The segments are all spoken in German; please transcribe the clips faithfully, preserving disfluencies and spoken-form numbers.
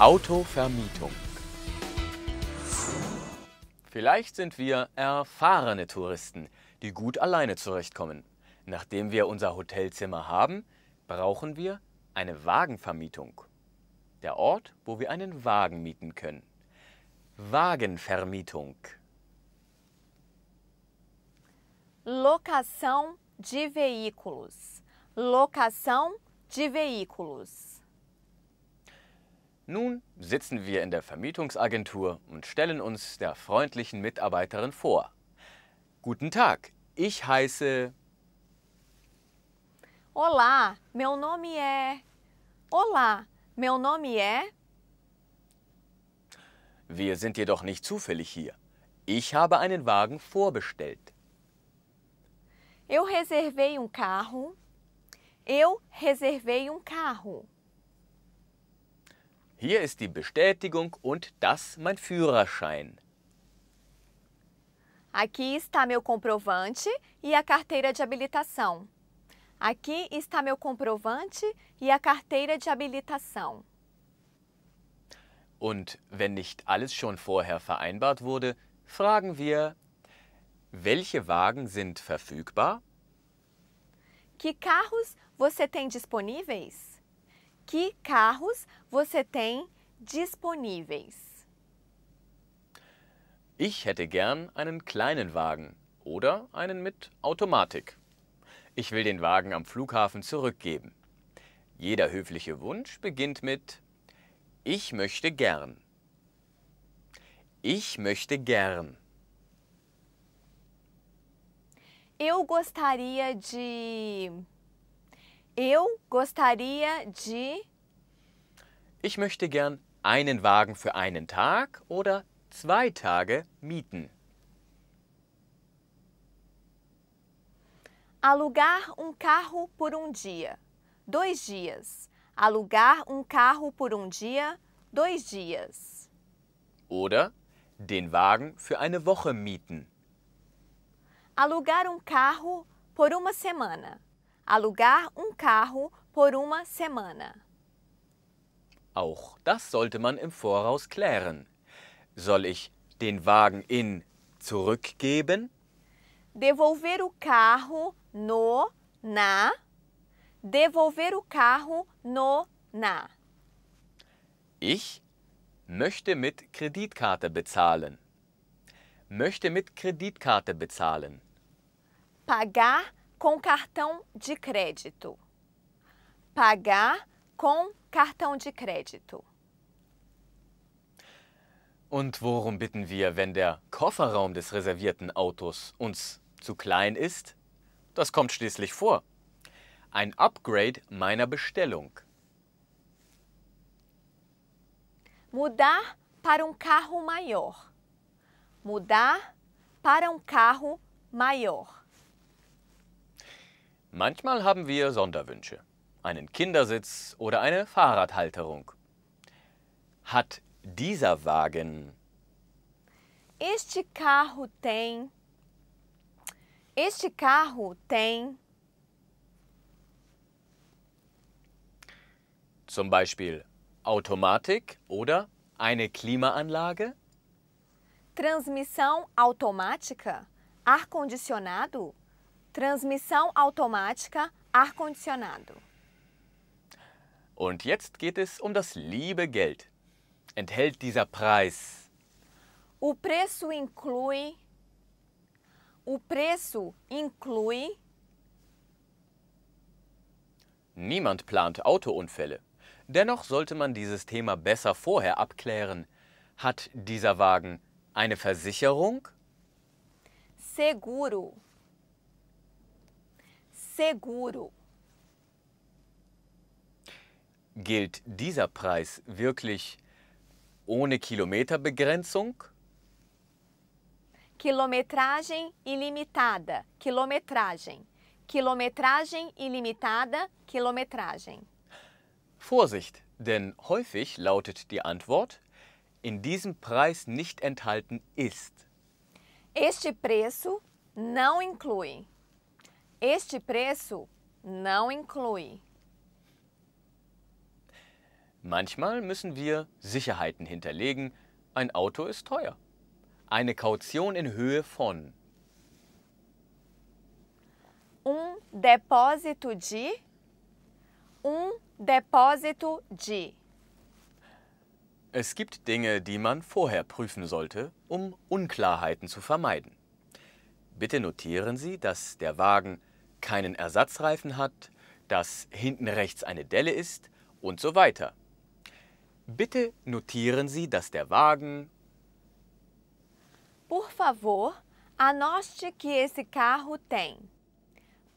Autovermietung. Vielleicht sind wir erfahrene Touristen, die gut alleine zurechtkommen. Nachdem wir unser Hotelzimmer haben, brauchen wir eine Wagenvermietung. Der Ort, wo wir einen Wagen mieten können. Wagenvermietung. Locação de veículos. Locação de veículos. Nun sitzen wir in der Vermietungsagentur und stellen uns der freundlichen Mitarbeiterin vor. Guten Tag, ich heiße... Olá, meu nome é... Olá, meu nome é... Wir sind jedoch nicht zufällig hier. Ich habe einen Wagen vorbestellt. Eu reservei um carro. Eu reservei um carro. Hier ist die Bestätigung und das mein Führerschein. Aqui está meu comprovante e a carteira de habilitação. Aqui está meu comprovante e a carteira de habilitação. Und wenn nicht alles schon vorher vereinbart wurde, fragen wir, welche Wagen sind verfügbar? Que carros você tem disponíveis? Que carros você tem disponíveis? Ich hätte gern einen kleinen Wagen oder einen mit Automatik. Ich will den Wagen am Flughafen zurückgeben. Jeder höfliche Wunsch beginnt mit Ich möchte gern. Ich möchte gern. Eu gostaria de... Eu gostaria de... Ich möchte gern einen Wagen für einen Tag oder zwei Tage mieten. Alugar um carro por um dia, dois dias. Alugar um carro por um dia, dois dias. Oder den Wagen für eine Woche mieten. Alugar um carro por uma semana. Alugar um carro por uma semana. Auch das sollte man im Voraus klären. Soll ich den Wagen in zurückgeben? Devolver o carro no, na. Devolver o carro no, na. Ich möchte mit Kreditkarte bezahlen. Möchte mit Kreditkarte bezahlen. Pagar com cartão de crédito. Pagar com cartão de crédito. Und worum bitten wir, wenn der Kofferraum des reservierten Autos uns zu klein ist? Das kommt schließlich vor. Ein Upgrade meiner Bestellung. Mudar para um carro maior. Mudar para um carro maior. Manchmal haben wir Sonderwünsche, einen Kindersitz oder eine Fahrradhalterung. Hat dieser Wagen... Este carro tem... Este carro tem... Zum Beispiel Automatik oder eine Klimaanlage? Transmissão automática, ar-condicionado. Transmissão automática, ar-condicionado. Und jetzt geht es um das liebe Geld. Enthält dieser Preis? O preço inclui... O preço inclui... Niemand plant Autounfälle. Dennoch sollte man dieses Thema besser vorher abklären. Hat dieser Wagen eine Versicherung? Seguro. Seguro. Gilt dieser Preis wirklich ohne Kilometerbegrenzung? Quilometragem ilimitada. Quilometragem. Quilometragem ilimitada. Quilometragem. Vorsicht, denn häufig lautet die Antwort, in diesem Preis nicht enthalten ist. Este preço não inclui. Este preço não inclui. Manchmal müssen wir Sicherheiten hinterlegen. Ein Auto ist teuer. Eine Kaution in Höhe von. Um depósito de. Um depósito de. Es gibt Dinge, die man vorher prüfen sollte, um Unklarheiten zu vermeiden. Bitte notieren Sie, dass der Wagen keinen Ersatzreifen hat, dass hinten rechts eine Delle ist und so weiter. Bitte notieren Sie, dass der Wagen... Por favor, anote que esse carro tem.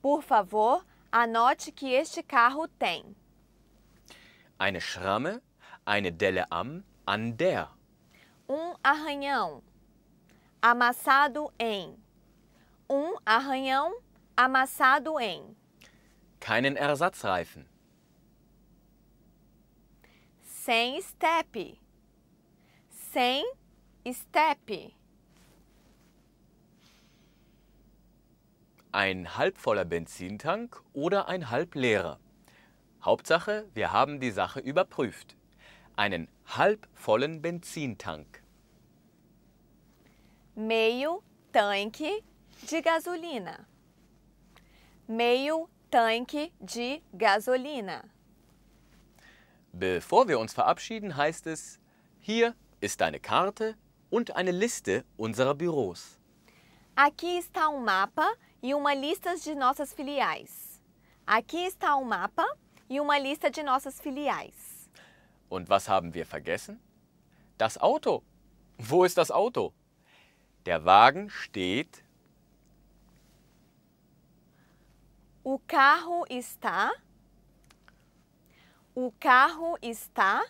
Por favor, anote que este carro tem. Eine Schramme, eine Delle am, an der. Um arranhão, amassado em. Um arranhão, amassado em. Keinen Ersatzreifen. Sem step. Sem step. Ein halbvoller Benzintank oder ein halbleerer. Hauptsache, wir haben die Sache überprüft. Einen halbvollen Benzintank. Meio tanque de gasolina. Meio tanque de gasolina. Bevor wir uns verabschieden, heißt es, hier ist eine Karte und eine Liste unserer Büros. Aqui está um mapa e uma lista de nossas filiais. Aqui está um mapa e uma lista de nossas filiais. Und was haben wir vergessen? Das Auto. Wo ist das Auto? Der Wagen steht. O carro está. O carro está.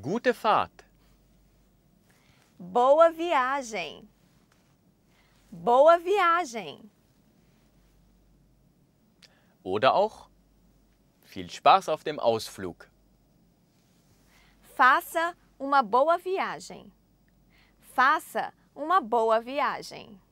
Gute Fahrt. Boa viagem. Boa viagem. Oder auch viel Spaß auf dem Ausflug. Faça uma boa viagem. Faça uma boa viagem.